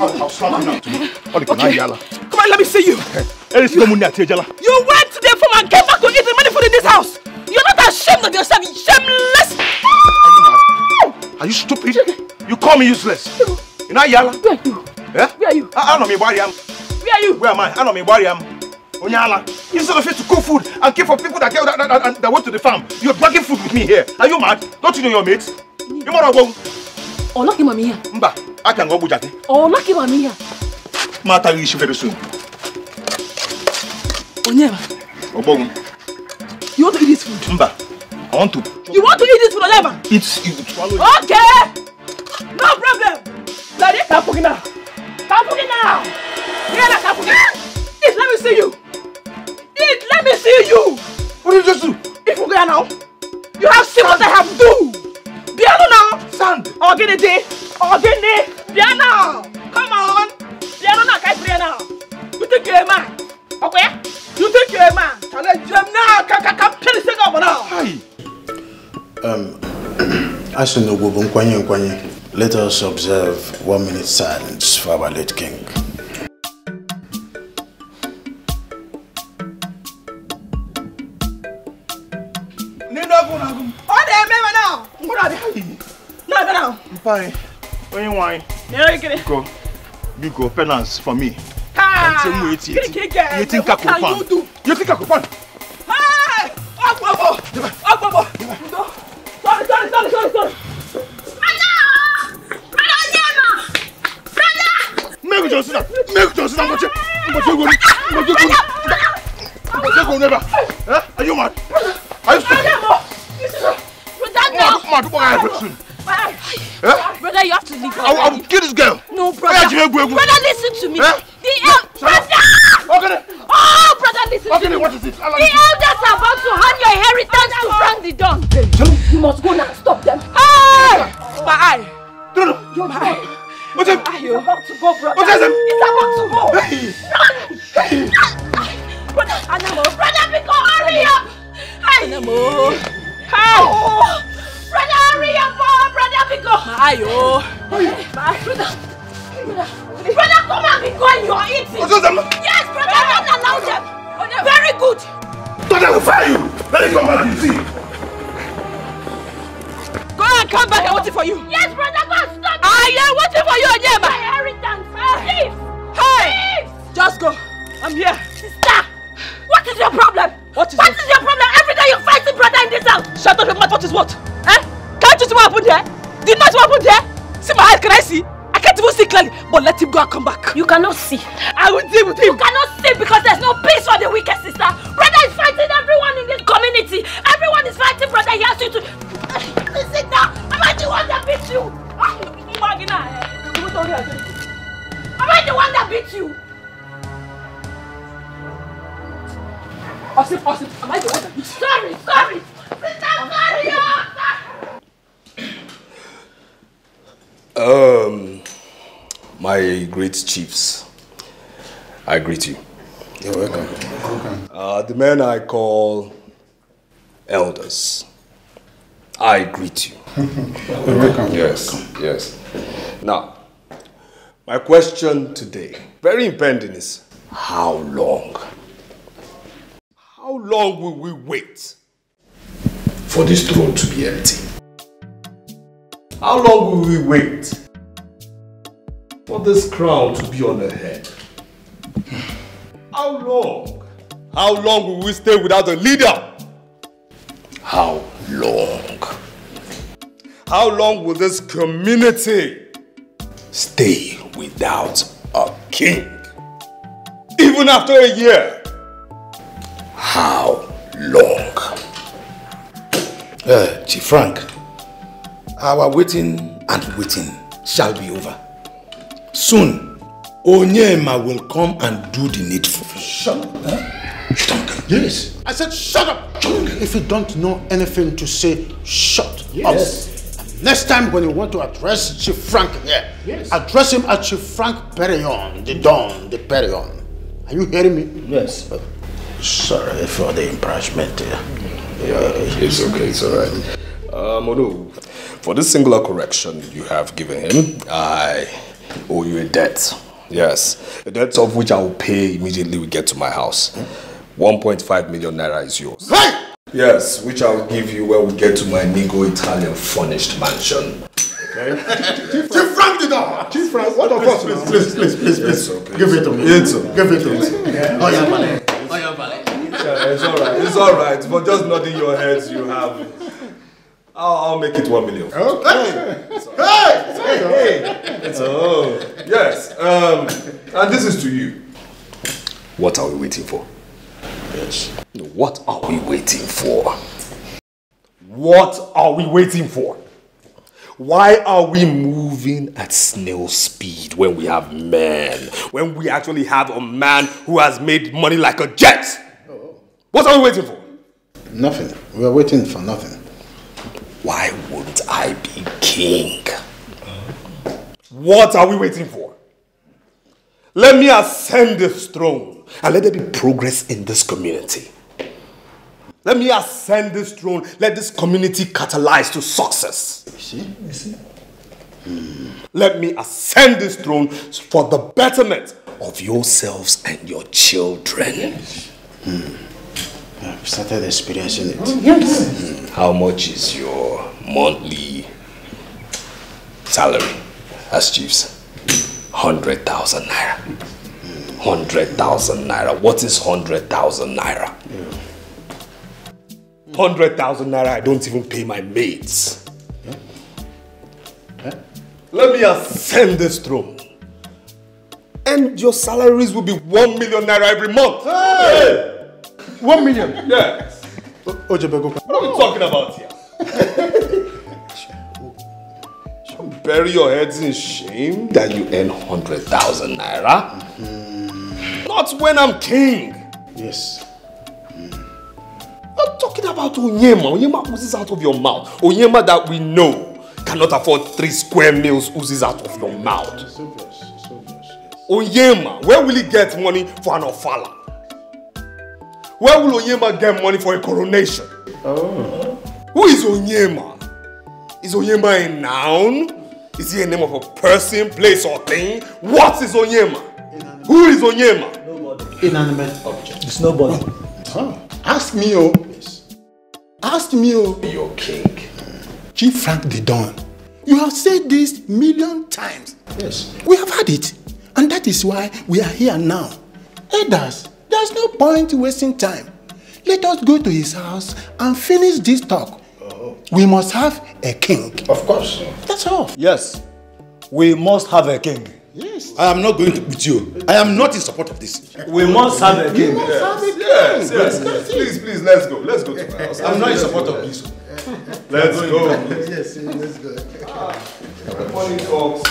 I'll slap you now. Come on, let me see you. You went to the farm and came back to eat the money food in this house. You're not ashamed of yourself, you shameless. Are you stupid? You call me useless. You know Yala? Where are you? Yeah? Where are you? I know me where I am. Where are you? Where am I? I know me where I am. Onyala, instead of you to cook food and care for people that that went to the farm, you're bagging food with me here. Are you mad? Don't you know your mates? You wanna go? Oh, lucky mammy. Mba, I can go bujati. Oh, lucky mammy. Mata you very soon. Onyema. Obong. You want to eat this food? Mba, I want to. You want to eat this food, Onyema? It's you. Okay. No problem. Let it happen now. Happen now. Yeah, that's happening. Eat, let me see you! Eat, let me see you! What did you just do? If you go now, you have seen what I have do! Biano now! Sand! Ogene day! Ogene! Biano! Come on! Biano now, guys, now! You think you're a man? Okay? You think you're a man? Challenge them now! Come, finish it up now! Hi! Let us observe 1 minute silence for our late king. Why? Why? Go. You go penance for me. Ha! You think I could pan? You think I could pan? Hey! Up, up, up, up, up. Sorry, sorry, sorry, sorry, sorry. Brother, brother, make Johnson up. Make Johnson up. Are you mad? Are you stupid? Eh? Brother, you have to leave. I will kill this girl. No, brother. Brother, listen to me. Eh? The brother! Oh, brother, listen to me. What is it? The elders are about to hand your inheritance to Frank the Don. Hey, you must go now. Stop them. Hey! Bye. No, no. What's up? You're about to go, brother. What's up? It's about to go. Hey! Brother, Anamo. Brother, hurry up. Anamo. Hey! Brother, hurry up, brother, Biko! Ayo! Brother! Brother, come and Biko and you are eating! Yes, brother, don't allow them! Very good! Brother, will fire you! Let me come back and see! Go and come back, I'm waiting for you! Yes, brother, go and stop! I am waiting for you, Onyema! My inheritance! Please! Hey! Please. Just go! I'm here! Sister! What is your problem? What is your problem? Every day you fight the brother in this house! Shut up, what is what? Eh? Can't you see what happened there? Did you not see what happened there? See my eyes, can I see? I can't even see clearly. But let him go and come back. You cannot see. I will deal with him. You cannot see because there's no peace for the wicked sister. Brother is fighting everyone in this community. Everyone is fighting brother. He has you to... Listen now. Am I the one that beat you? Am I the one that beat you? Am I the one that beat you? Sorry, sorry. My great chiefs, I greet you. You're welcome. The men I call elders, I greet you. You're welcome. Yes, yes. Now, my question today, very impending, is how long? How long will we wait for this throne to be empty? How long will we wait for this crown to be on her head? How long? How long will we stay without a leader? How long? How long will this community stay without a king? Even after a year? How long? Chief Frank, our waiting and waiting shall be over. Soon, Onyema will come and do the needful. Shut up. Huh? Shut up. Yes. I said shut up. If you don't know anything to say, shut up. And next time when you want to address Chief Frank here, address him as Chief Frank Perion, the Don, the Perion. Are you hearing me? Yes. Sorry for the embarrassment here. It's okay, it's all right. Modu, for this singular correction you have given him, I owe you a debt. Yes, a debt of which I will pay immediately we get to my house. 1.5 million naira is yours. Hey! Yes, which I will give you when we get to my Nigo Italian furnished mansion. Okay? Chief Frank the Don! Chief Frank, what of us? Please. Yes, okay. Give it to me. Give it to me. Yeah. Oh, your ballet. Yeah, it's alright. But just nodding your heads, you have it. I'll make it 1 million. Okay. Hey! Oh, yes. And this is to you. What are we waiting for? Yes. What are we waiting for? Why are we moving at snail speed when we have men? When we actually have a man who has made money like a jet? What are we waiting for? Nothing. We are waiting for nothing. Why won't I be king? What are we waiting for? Let me ascend this throne and let there be progress in this community. Let me ascend this throne. Let this community catalyze to success. You see? Let me ascend this throne for the betterment of yourselves and your children. Yes. I've started experiencing it. Oh, yes. How much is your monthly salary as chiefs? 100,000 naira. 100,000 naira. What is 100,000 naira? 100,000 naira, I don't even pay my maids. Huh? Let me ascend this throne. And your salaries will be 1 million naira every month. Hey! 1 million? Yes. What are we talking about here? You bury your heads in shame that you earn 100,000 naira. Not when I'm king. Yes. I'm talking about Onyema. Onyema oozes out of your mouth. Onyema that we know cannot afford 3 square meals oozes out of your mouth. Onyema, where will he get money for an ofala? Where will Onyema get money for a coronation? Oh. Who is Onyema? Is Onyema a noun? Is he a name of a person, place, or thing? What is Onyema? Inanimate. Who is Onyema? Nobody. Inanimate object. It's nobody. Oh. Ask me, oh. Yes. Ask me, oh. Your king. Chief Frank the Don. You have said this a million times. Yes. We have had it. And that is why we are here now. Elders. There's no point wasting time. Let us go to his house and finish this talk. Oh. We must have a king. Of course. That's all. Yes. We must have a king. Yes. I am not going to beat you. I am not in support of this. We must have a king. Yes. Please, let's go. Let's go to my house. I'm not in support of this. Let's go. Yes, let's go. Morning talks.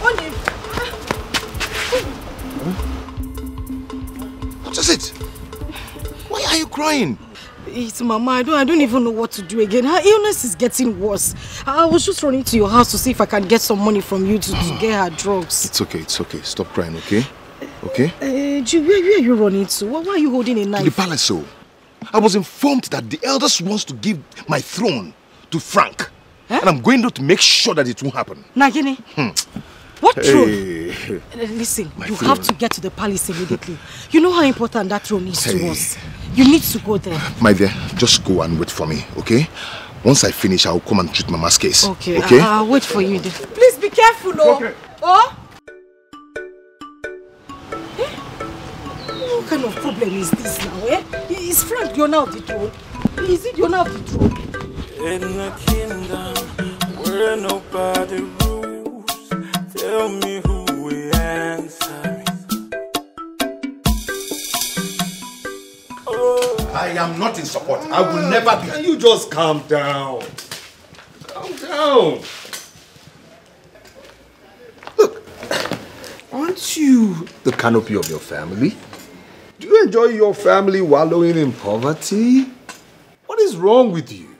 What is it? Why are you crying? It's Mama. I don't even know what to do again. Her illness is getting worse. I was just running to your house to see if I can get some money from you to get her drugs. It's okay. Stop crying, okay? Okay? Where are you running to? Why are you holding a knife? To the palace. I was informed that the elders wants to give my throne to Frank. Huh? And I'm going there to make sure that it won't happen. Nagini? What throne? Hey. Listen, my throne. Have to get to the palace immediately. You know how important that throne is to us. You need to go there. My dear, just go and wait for me, okay? Once I finish, I'll come and treat Mama's case. Okay? I'll wait for you there. Please be careful, oh. Okay. Oh? What kind of problem is this now, eh? Is Frank the owner of the throne? Is it the owner of the throne? In the kingdom where nobody rules, tell me who will answer. Oh. I am not in support. I will never be. Can you just calm down? Calm down. Look, aren't you the canopy of your family? Do you enjoy your family wallowing in poverty? What is wrong with you?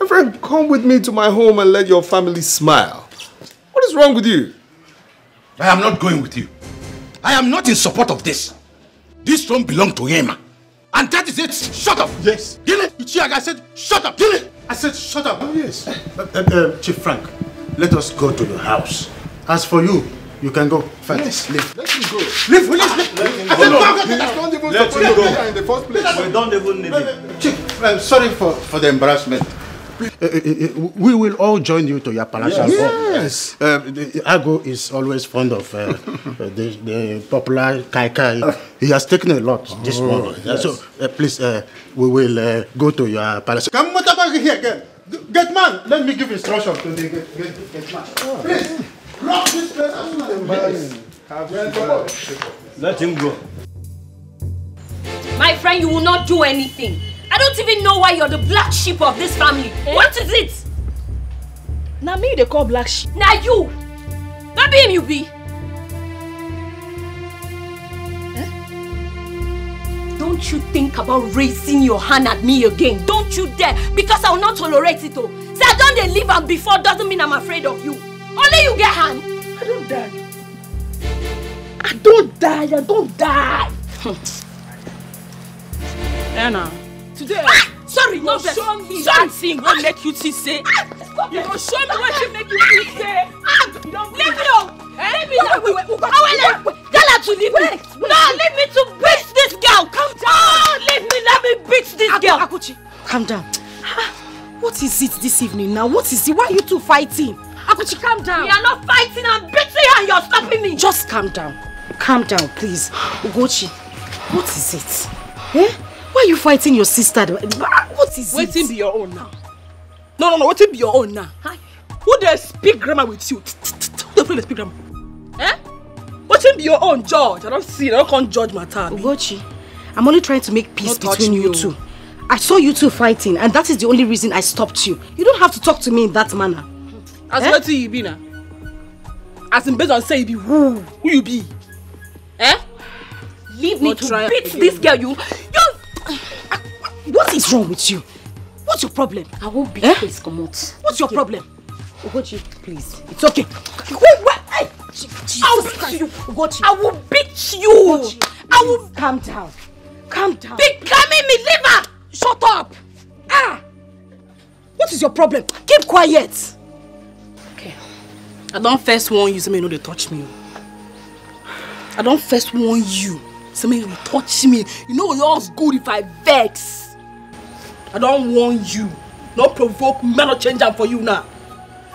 My friend, Come with me to my home and let your family smile. What is wrong with you? I am not going with you. I am not in support of this. This room belongs to Onyema. And that is it. Shut up. Yes. Dile, Uchiaga said, shut up. Dile, I said, shut up. Oh, yes. Chief Frank, let us go to the house. As for you, you can go. Fast. Yes, leave. Let him go. Leave, please. Let him go. Let him go. In the first place. We don't even need it. Chief, I'm sorry for the embarrassment. We will all join you to your palace. Yes. Ago is always fond of the popular kai kai. He has taken a lot this morning. Yes. So please, we will go to your palace. Come, what about here again? Get man. Let me give instruction to the get man. Oh. Please, lock this place as soon as possible. Let him go. My friend, you will not do anything. I don't even know why you're the black sheep of this family. Eh? What is it? Now me they call black sheep. Now you! That be him you be! Eh? Don't you think about raising your hand at me again. Don't you dare! Because I will not tolerate it all. Say I don't they live and before doesn't mean I'm afraid of you. Only you get hand. I don't die. I don't die. I don't die. Anna. Today, sorry, no, show me that thing will make you say. You will show me what you make you say. You don't leave me alone. Leave me alone. I will tell her to leave me. No, leave me to beat this girl. Calm down. Oh, leave me. Let me beat this girl. Akuchi, calm down. What is it this evening now? What is it? Why are you two fighting? Akuchi, calm down. We are not fighting. I'm beating you and you're stopping me. Just calm down. Calm down, please. Ugochi, what is it? Eh? Why are you fighting your sister? What is it? Waiting be your own now. No. Waiting be your own now. Hi. Who dare speak grammar with you? Who dare speak grammar? Eh? Waiting be your own, George. I don't judge my time. Ugochi, I'm only trying to make peace between you two. I saw you two fighting, and that is the only reason I stopped you. You don't have to talk to me in that manner. As well to you be now. As in based on say you be who you be. Eh? Leave me to beat this girl, you. What is wrong with you? What's your problem? I won't be please come out. What's your problem? Ugochi, please. It's okay. I will beat you. Ugochi. I will beat you. I will calm down. Calm down. Becoming me, leave her. Shut up. Ah. What is your problem? Keep quiet. Okay. I don't first warn you, so may not they touch me. I don't first warn you. Somebody will touch me. You know yours good if I vex. I don't want you. Not provoke me, not change them for you now.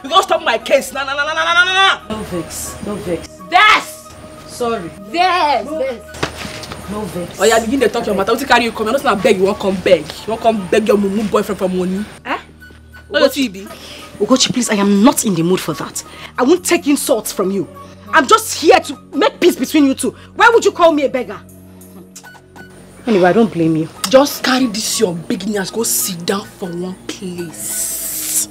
You gotta stop my case. No. No vex. No vex. This! Sorry. This! No. This. No vex. Oh yeah, begin to talk your matter. What carry you come? You're not gonna beg, you won't come beg. You won't come beg your mumu boyfriend for money. Eh? No, Ugochi, please, I am not in the mood for that. I won't take insults from you. I'm just here to make peace between you two. Why would you call me a beggar? Anyway, I don't blame you. Just carry this your beginners. Go sit down for one place.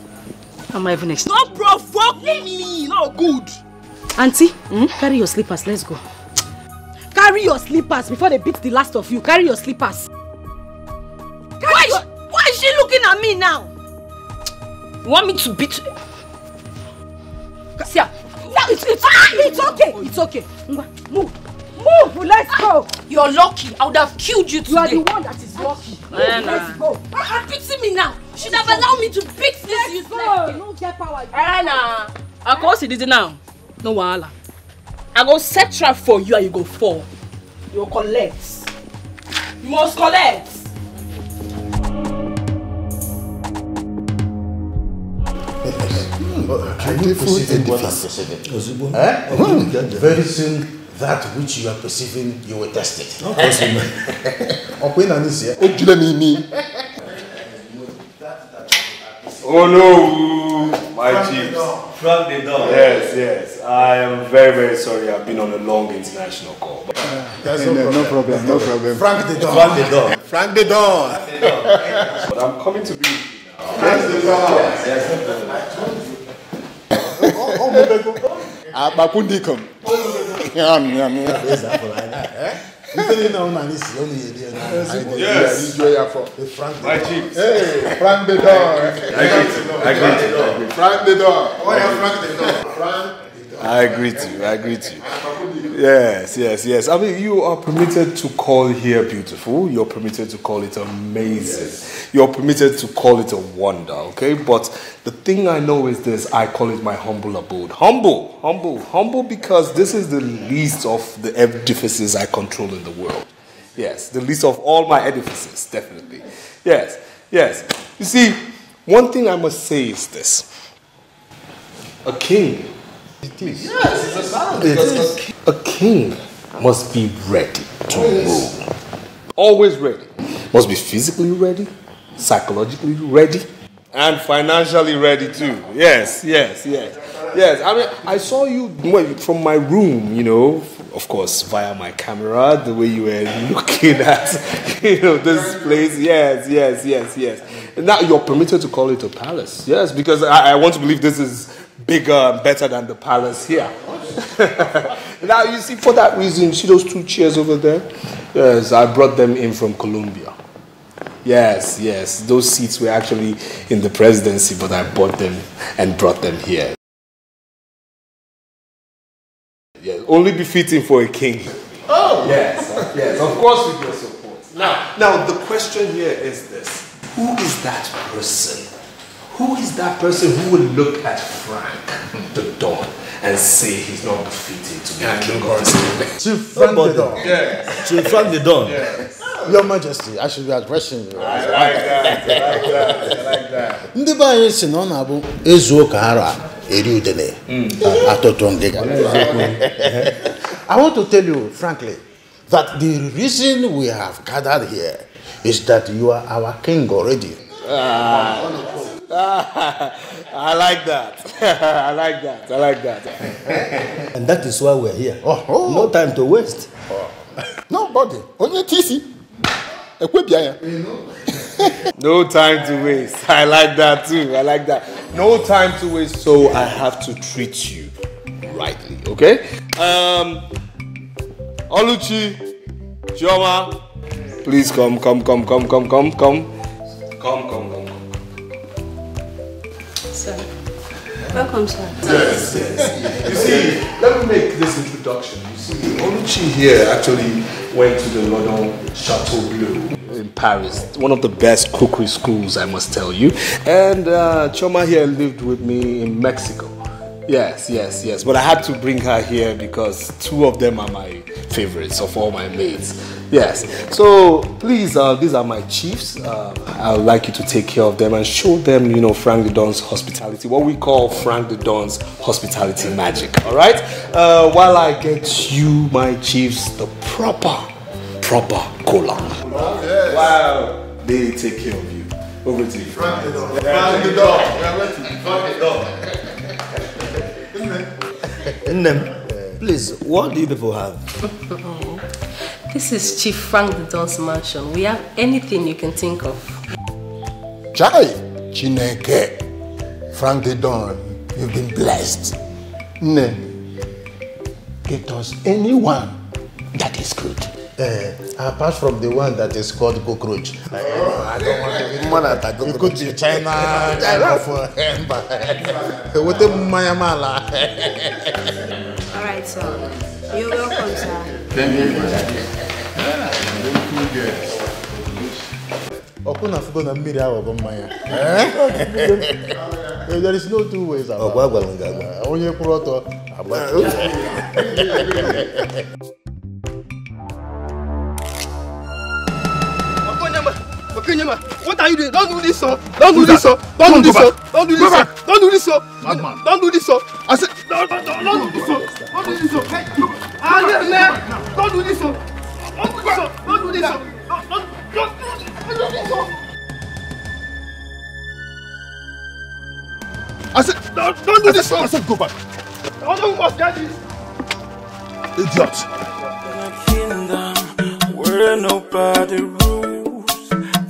Am I even excited? Don't provoke me. No good. Auntie, carry your slippers. Let's go. Carry your slippers before they beat the last of you. Carry your slippers. Why is she looking at me now? You want me to beat? See ya. It's okay. It's okay. Move. Let's go. You're lucky. I would have killed you today. You are the one that is lucky. Let's go. You're beating me now. You should have allowed me to beat this. You don't get power. Anna, I go see this now. No wahala. I go set trap for you and you go fall. You collect. You must collect. Very soon, that which you are perceiving, you will test it. No, oh no, my chiefs. Frank the Don. Yes. I am very, very sorry. I've been on a long international call. But that's no problem. Frank the Don. But I'm coming to be. Frank the Don. I greet you. Yes. I mean, you are permitted to call here beautiful. You're permitted to call it amazing. Yes. You're permitted to call it a wonder, okay? But the thing I know is this, I call it my humble abode. Humble because this is the least of the edifices I control in the world. Yes, the least of all my edifices, definitely. Yes. You see, one thing I must say is this. A king... It is. Yes, it's a sound. A king must be ready to rule. Always ready. Must be physically ready, psychologically ready, and financially ready too. Yes. I mean, I saw you from my room, you know, of course, via my camera, the way you were looking at, you know, this place. Yes. And now you're permitted to call it a palace. Yes, because I want to believe this is bigger and better than the palace here. Now, you see, for that reason, see those two chairs over there? Yes, I brought them in from Colombia. Yes. Those seats were actually in the presidency, but I bought them and brought them here. Yes, only befitting for a king. Oh! Yes, of course with your support. Now, the question here is this. Who is that person? Who is that person who will look at Frank the Don and say he's not befitting to be a king or something? Chief Frank the Don. Yes. Your Majesty, I should be addressing you. I like that. I want to tell you, frankly, that the reason we have gathered here is that you are our king already. I like that. And that is why we're here. Oh. No time to waste. Oh. Nobody. Only TC. No time to waste. I like that too. No time to waste. So I have to treat you rightly, okay? Oluchi, Chioma, please come. Sir. Welcome, sir. Yes. You see, let me make this introduction. You see, Oluchi here actually went to the London Chateau Bleu in Paris, one of the best cookery schools, I must tell you. And Choma here lived with me in Mexico. Yes. But I had to bring her here because two of them are my favorites of all my maids. Yes, so please, these are my chiefs. I would like you to take care of them and show them, you know, Frank the Don's hospitality, what we call Frank the Don's hospitality magic, all right? While I get you, my chiefs, the proper cola. Oh, yes. Wow. They take care of you. Over to you. Frank the Don. Please, what do you people have? This is Chief Frank the Don's mansion. We have anything you can think of. Chai, Chineke, Frank the Don, you've been blessed. Name, get us anyone that is good. Apart from the one that is called cockroach. I don't want to be more than cockroach. You go to China for what a All right, sir. You're welcome, sir. There is no two ways about what are you doing? Don't do this. I said, don't do this. I said, don't do this. I said, go back. Idiot. Kingdom where nobody rules.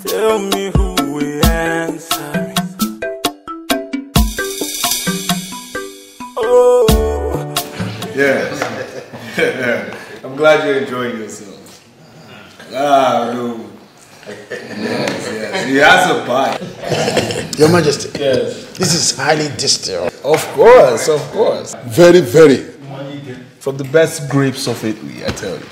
Tell me who we answer. Oh. Yes. I'm glad you're enjoying yourself. Ah, no. Yes, he has a bite. Your Majesty. Yes. This is highly distilled. Of course, of course. Very, very. From the best grapes of Italy, I tell you.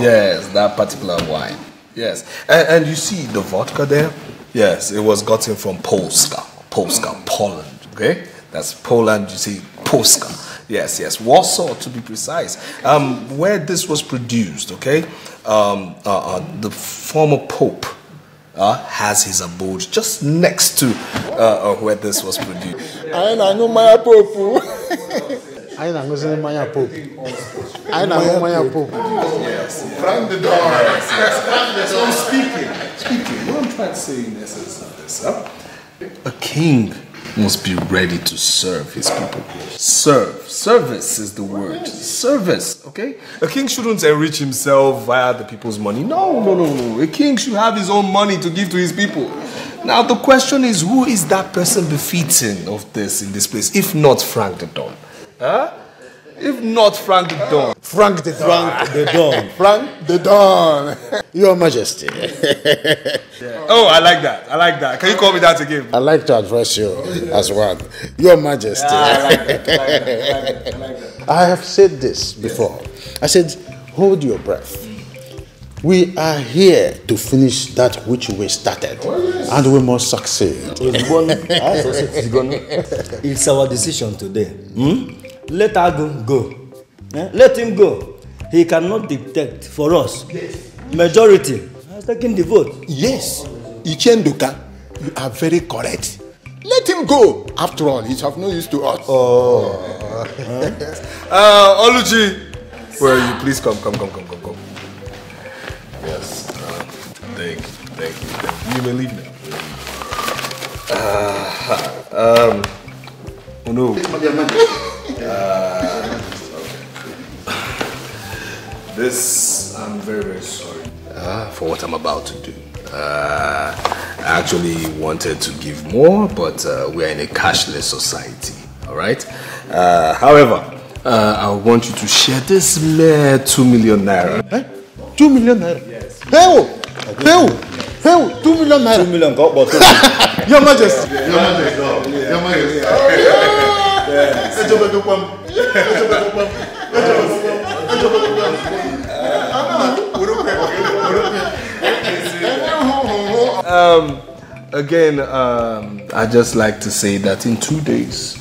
Yes, that particular wine. Yes. And you see the vodka there? Yes, it was gotten from Polska, Poland. Okay? That's Poland, you see, Polska. Yes, yes, Warsaw to be precise. Where this was produced, okay? The former Pope has his abode just next to where this was produced. I know my Pope. I know my Pope. I know my Pope. Yes. Frank the Don. Yes. So I'm speaking. What I'm trying to say in essence of this, a king must be ready to serve his people. Service is the word. Service, okay? A king shouldn't enrich himself via the people's money. No. A king should have his own money to give to his people. Now the question is, who is that person befitting of this in this place, if not Frank the Don? Huh? If not Frank the Don. Frank the Don. Frank the Don. Frank the Don. Your Majesty. Yeah. Oh, I like that. I like that. Can you call me that again? I'd like to address you as well. Your Majesty. Yeah, I like that. I have said this before. Yes. I said, hold your breath. We are here to finish that which we started, and we must succeed. It's our decision today. Let Agun go. Let him go. He cannot dictate for us. Majority has taken the vote. Yes, Ichi and Udoka, you are very correct. Let him go. After all, he's of no use to us. Oh. Oluchi, where are you? Please come. Yes. Thank you. You believe me? Oh no. This, I'm very, very sorry for what I'm about to do. I actually wanted to give more, but we're in a cashless society, all right? However, I want you to share this mere 2 million naira. Huh? 2 million naira? Yes. Hey, 2 million naira. 2 million, God, but Your Majesty. Again, I just like to say that in 2 days,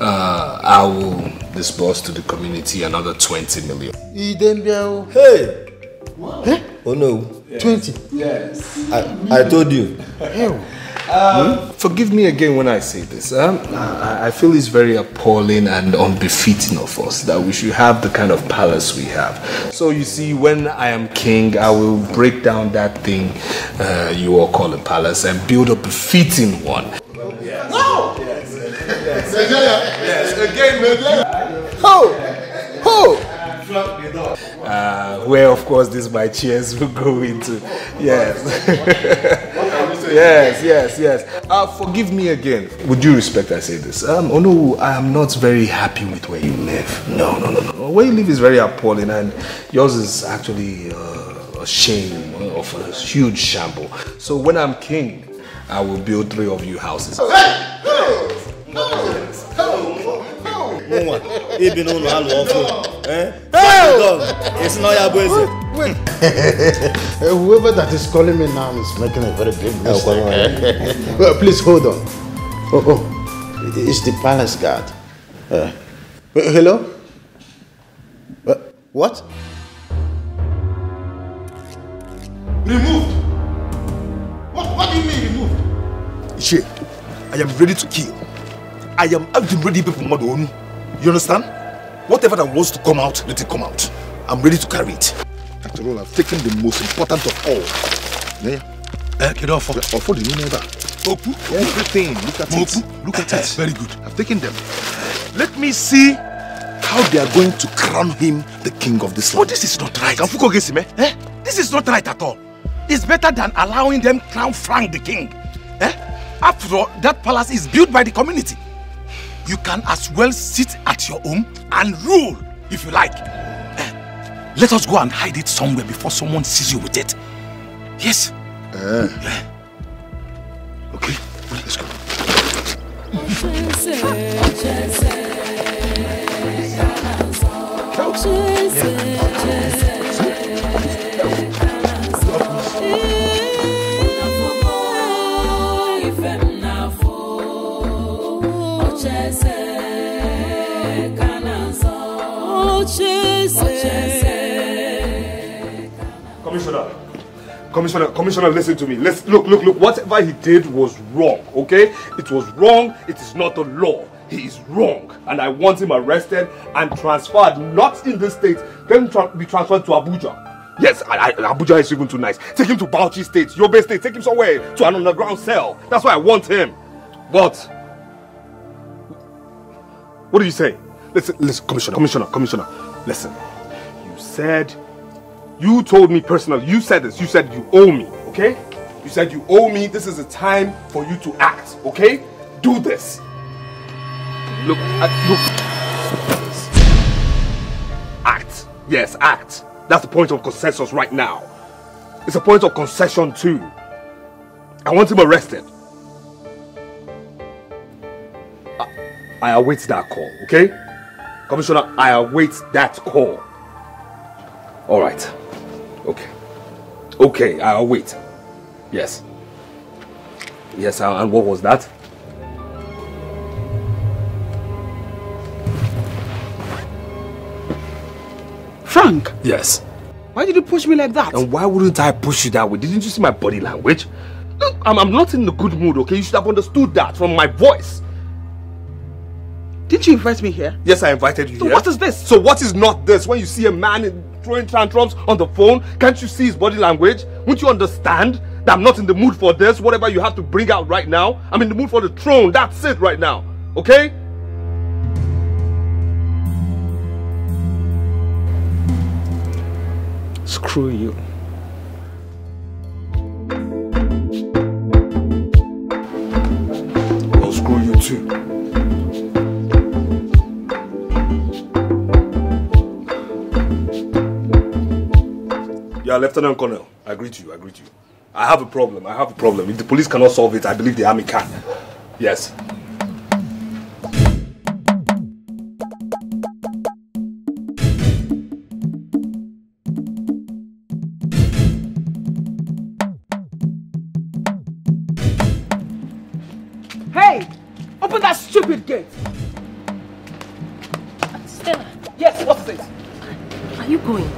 I will disburse to the community another 20 million. Hey! Wow. Hey? Oh no. Yes. 20? Yes. I told you. Forgive me again when I say this. I feel it's very appalling and unbefitting of us that we should have the kind of palace we have. So you see, when I am king, I will break down that thing you all call a palace and build a befitting one. Yes. No! Yes. Yes, again, ho! Where, of course, this my cheers will go into. Yes. Yes. Forgive me again. With due respect, I say this. Oh no, I am not very happy with where you live. No. Where you live is very appalling, and yours is actually a shame of a huge shamble. So when I'm king, I will build 3 of you houses. It's not your boy. Wait. Whoever that is calling me now is making a very big mistake. Well, please hold on. Oh, it's the palace guard. Hello? What? Removed? What do you mean removed? Ichi, I am ready to kill. I am ready to be murdered. You understand? Whatever that wants to come out, let it come out. I'm ready to carry it. After all, I've taken the most important of all. Yeah. For the new neighbor. Everything. Look at it. Very good. I've taken them. Let me see how they are going to crown him the king of this land. Oh, this is not right. This is not right at all. It's better than allowing them crown Frank the king. After all, that palace is built by the community. You can as well sit at your home and rule if you like. Let us go and hide it somewhere before someone sees you with it. Yes. Yeah. Okay, let's go. Commissioner, listen to me. Let's look. Whatever he did was wrong, okay? It was wrong. It is not the law. He is wrong. And I want him arrested and transferred, not in this state. Let him be transferred to Abuja. Yes, Abuja is even too nice. Take him to Bauchi State, Yobe State. Take him somewhere to an underground cell. That's why I want him. But what do you say? Listen, Commissioner, listen. You told me personally, you said this, you said you owe me, okay? You said you owe me, this is the time for you to act, okay? Do this. Look. Act. Yes, act. That's the point of consensus right now. It's a point of concession too. I want him arrested. I await that call, okay? Commissioner, I await that call. All right. Okay, I'll wait. Yes, and what was that? Frank! Yes? Why did you push me like that? And why wouldn't I push you that way? Didn't you see my body language? Look, I'm not in a good mood, okay? You should have understood that from my voice. Didn't you invite me here? Yes, I invited you here. So what is this? So what is not this? When you see a man throwing tantrums on the phone, can't you see his body language? Won't you understand that I'm not in the mood for this? Whatever you have to bring out right now, I'm in the mood for the throne. That's it right now. Okay? Screw you. I'll screw you too. Yeah, Lieutenant Colonel, I greet you. I have a problem. If the police cannot solve it, I believe the army can. Yes. Hey! Open that stupid gate! Stella. Yes, what's this? Are you going?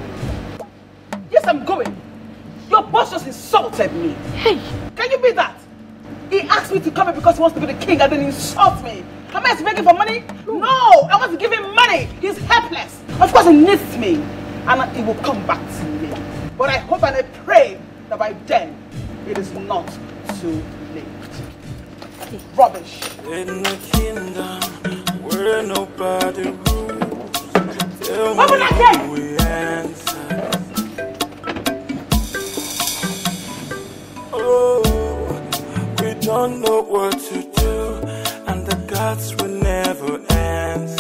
I'm going. Your boss just insulted me. Hey! Can you beat that? He asked me to come here because he wants to be the king and then insult me. Am I begging for money? No! I want to give him money. He's helpless. Of course he needs me. And he will come back to me. But I hope and I pray that by then it is not too late. Hey. Rubbish. In the kingdom where nobody rules. Open that gate! We don't know what to do, and the gods will never answer.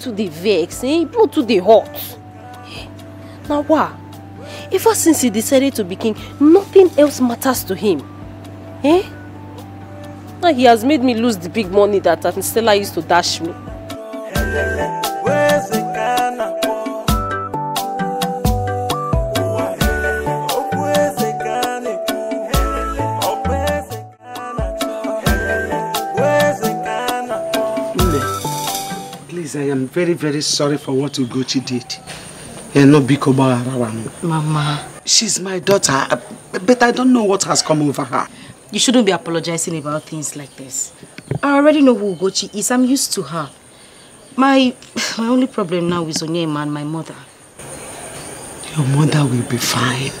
To the vex, eh? Blow to the hot. Now what? Ever since he decided to be king, nothing else matters to him. Eh? Now he has made me lose the big money that Stella used to dash me. I am very, very sorry for what Ugochi did. Mama. She's my daughter, but I don't know what has come over her. You shouldn't be apologizing about things like this. I already know who Ugochi is. I'm used to her. My only problem now is Onyema and my mother. Your mother will be fine.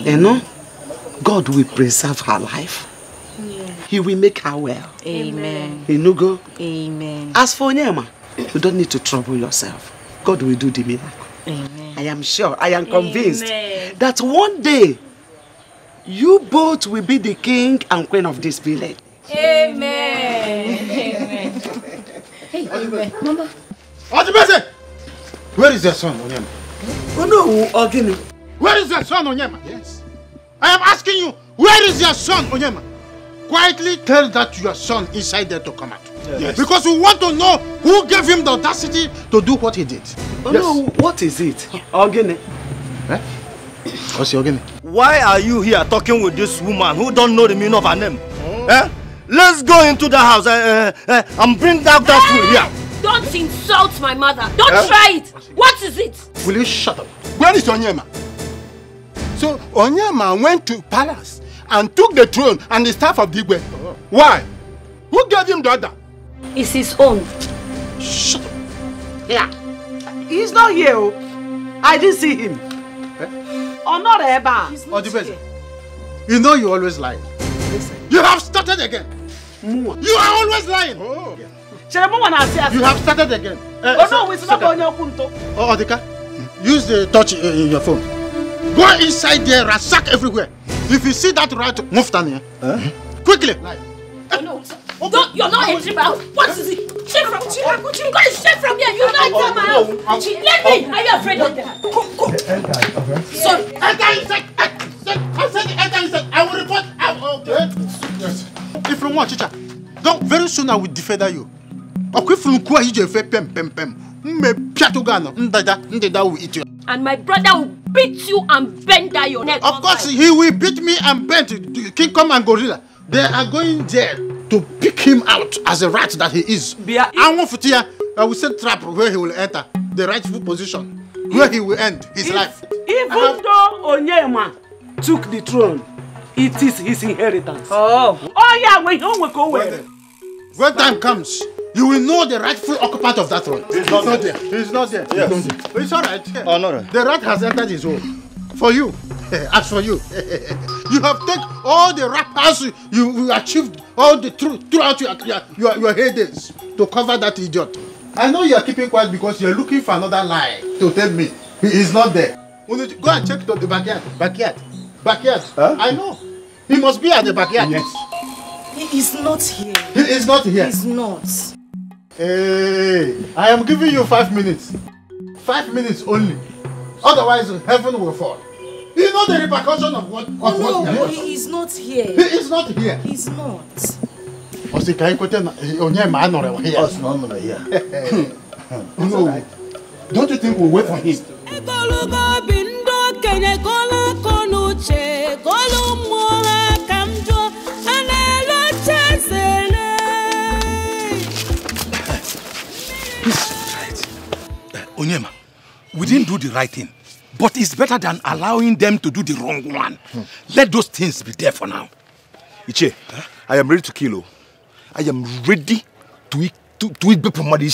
You know, God will preserve her life. Amen. He will make her well. Amen. Inugo. Amen. As for Onyema, you don't need to trouble yourself. God will do the miracle. Amen. I am sure, I am convinced Amen. That one day, you both will be the king and queen of this village. Amen. Amen. Hey, Amen. Mama. Adibeze! Where is your son, Onyema? Oh no, Ogini. Where is your son, Onyema? Yes. I am asking you, where is your son, Onyema? Quietly tell that your son inside there to come out. Yes. Yes. Because we want to know who gave him the audacity to do what he did. Oh yes. No, what is it? Ogini. Eh? What's your Ogini? Why are you here talking with this woman who don't know the meaning of her name? Oh. Eh? Let's go into the house and bring down that food here. Don't insult my mother. Don't try it. What is it? Will you shut up? Where is Onyema? So Onyema went to palace and took the throne and the staff of the Igwe. Oh. Why? Who gave him the order? It's his own. Shut up. Yeah. He's not here. I didn't see him. Eh? Or not ever. He's not here. You know you always lying. Listen. You have started again. Mm. You are always lying. Oh. Yeah. You have started again. Oh no, it's not on your punto. Oh, Odika, use the torch in your phone. Go inside there, ransack everywhere. If you see that right, move down here. Quickly. Oh no, you're not entering my house. What is it? Check from here. Akuchi, go and check from here. You're not entering my house. Let me. Are you afraid of that? Come. Sorry. Enter inside. Enter inside. I will report. Okay. Yes. If you want, teacher, don't. Very soon I will defeat you. And my brother will beat you and bend down your neck. Of course, he will beat me and bend. King Kong and Gorilla, they are going there to pick him out as a rat that he is. I will set trap where he will enter the rightful position, where he will end his life. Even though Onyema took the throne, it is his inheritance. Oh yeah, we don't go away. When time comes, you will know the rightful occupant of that throne. He's not there. Yes. It's all right. Oh, no, no. The rat has entered his home. For you. As for you. You have taken all the rappers, you achieved all the truth throughout your heydays to cover that idiot. I know you are keeping quiet because you are looking for another lie to tell me. He is not there. Go and check the backyard. Backyard. Huh? I know. He must be at the backyard. Yes. He is not here. He is not. Hey, I am giving you 5 minutes. 5 minutes only. Otherwise, heaven will fall. You know the repercussion of what? No, he is not here. He is not. No. Don't you think we'll wait for him? Onyema, we didn't do the right thing, but it's better than allowing them to do the wrong one. Let those things be there for now. Ichi, I am ready to kill you. I am ready to eat people mad.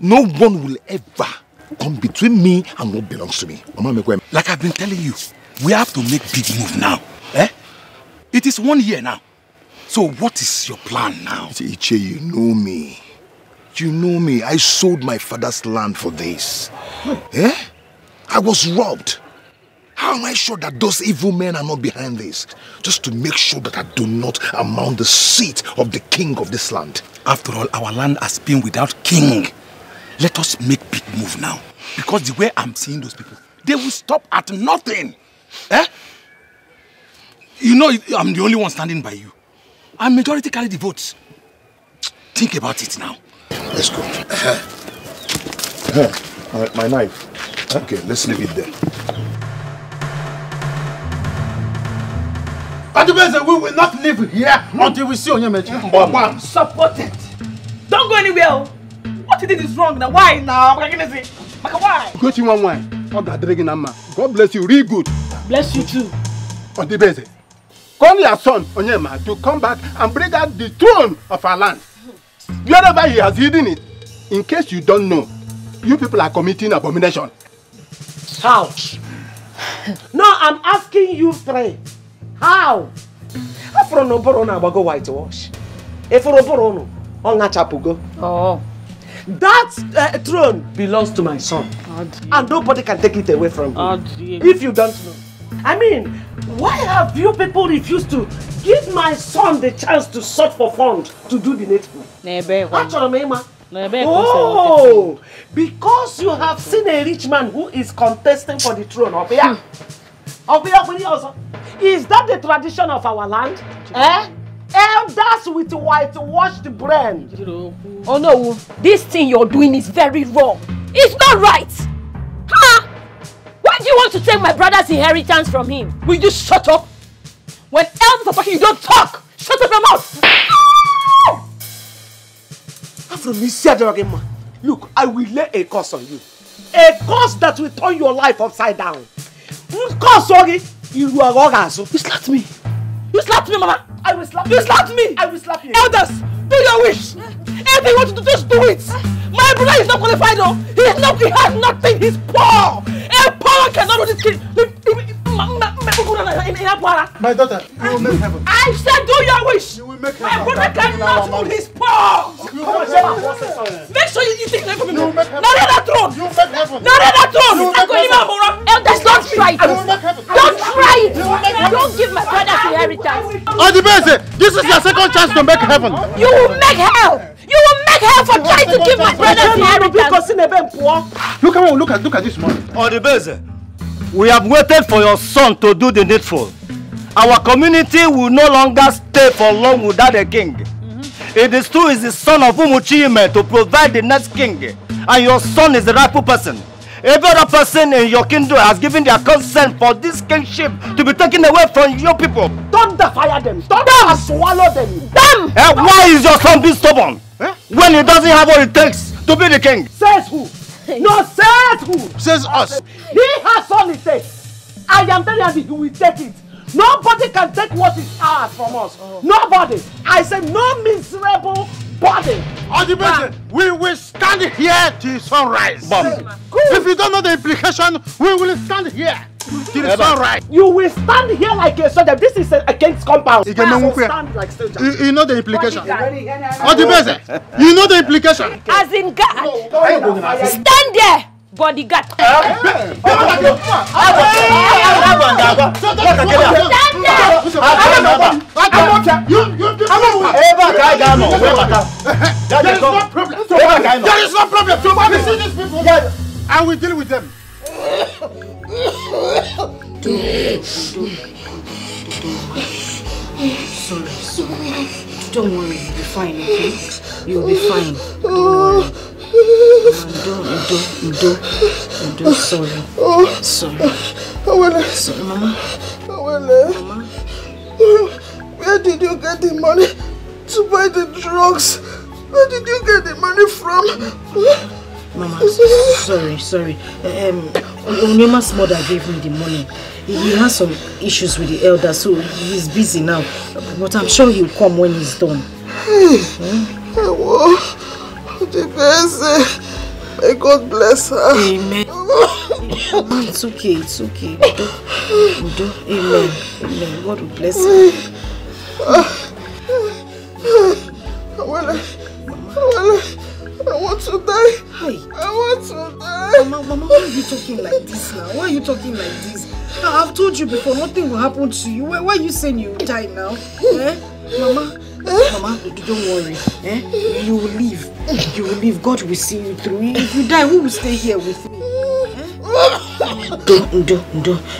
No one will ever come between me and what belongs to me. Like I've been telling you, we have to make big move now. Eh? It is 1 year now. So what is your plan now? Ichi, you know me. I sold my father's land for this. Eh? I was robbed. How am I sure that those evil men are not behind this? Just to make sure that I do not amount the seat of the king of this land. After all, our land has been without king. Let us make big move now. Because the way I'm seeing those people, they will stop at nothing. Eh? You know, I'm the only one standing by you. And majority carry the votes. Think about it now. Let's go. All right, my knife. Okay, let's leave it there. Adibeze, we will not leave here until we see Onyema. Support it. Don't go anywhere. What you did is wrong now. Why now? Why? Ugochi one wine. God bless you. Real good. Bless you too. Adibeze, call your son Onyema to come back and bring out the throne of our land. Wherever he has hidden it, in case you don't know, you people are committing abomination. How? No, I'm asking you three. How? Whitewash. Oh. That throne belongs to my son. Oh, and nobody can take it away from him. If you don't know. I mean, why have you people refused to give my son the chance to search for funds to do the needful? Oh, because you have seen a rich man who is contesting for the throne. Is that the tradition of our land? Eh? Elders with whitewashed brain. Oh no, this thing you're doing is very wrong. It's not right. Huh? Why do you want to take my brother's inheritance from him? Will you shut up? When elders are talking, you don't talk! Shut up your mouth! Look, I will lay a curse on you. A curse that will turn your life upside down. You slapped me. You slapped me, Mama. I will slap you. You slapped me. I will slap you. Elders, do your wish. Anything you want to do, just do it. My brother is not qualified, though. He has nothing. He's poor. A poor cannot do this kid. My daughter, you will make heaven. I said do your wish. You will make heaven. My brother cannot do his poor. Make sure you take heaven. You will make heaven. Narrow that throne. You will make heaven. Narrow that throne. Elders, don't try it. Don't try it. Don't give my brother inheritance. Adibeze, this is your second chance to make heaven. You will make hell. You will make hell for trying to give my brother inheritance. Look at this money. Adibeze. We have waited for your son to do the needful. Our community will no longer stay for long without a king. It is true, it's the son of Umuchime to provide the next king. And your son is the rightful person. Every other person in your kingdom has given their consent for this kingship to be taken away from your people. Thunder fire them. Thunder swallow them. Damn! Why is your son being stubborn? Eh? When he doesn't have what it takes to be the king? Says who? No, says who? Says us. He has all it takes. I am telling you, he will take it. Nobody can take what is ours from us. Oh. Nobody. I say no miserable body. Adibeze, we will stand here till sunrise. If you don't know the implication, we will stand here till sunrise. You will stand here like a soldier. This is against compound. Stand like soldier. You know the implication. Adibeze, you know the implication. As in God, stand there. Bodyguard. There is no problem. We see these people and we deal with them. Sorry. Don't worry. You'll be fine, okay? You'll be fine. Don't worry. Udo, sorry. Sorry, Mama. Mama. Where did you get the money to buy the drugs? Where did you get the money from? Mama, sorry. Onyema's mother gave me the money. He has some issues with the elder, so he's busy now. But I'm sure he'll come when he's done. Hey, Adibeze, may God bless her. Amen. It's okay. Udo. Amen. God will bless her. I want to die. Mama, why are you talking like this now? I've told you before, nothing will happen to you. Why are you saying you will die now? Mama, don't worry. You will leave. God will see you through. If you die, who will stay here with me?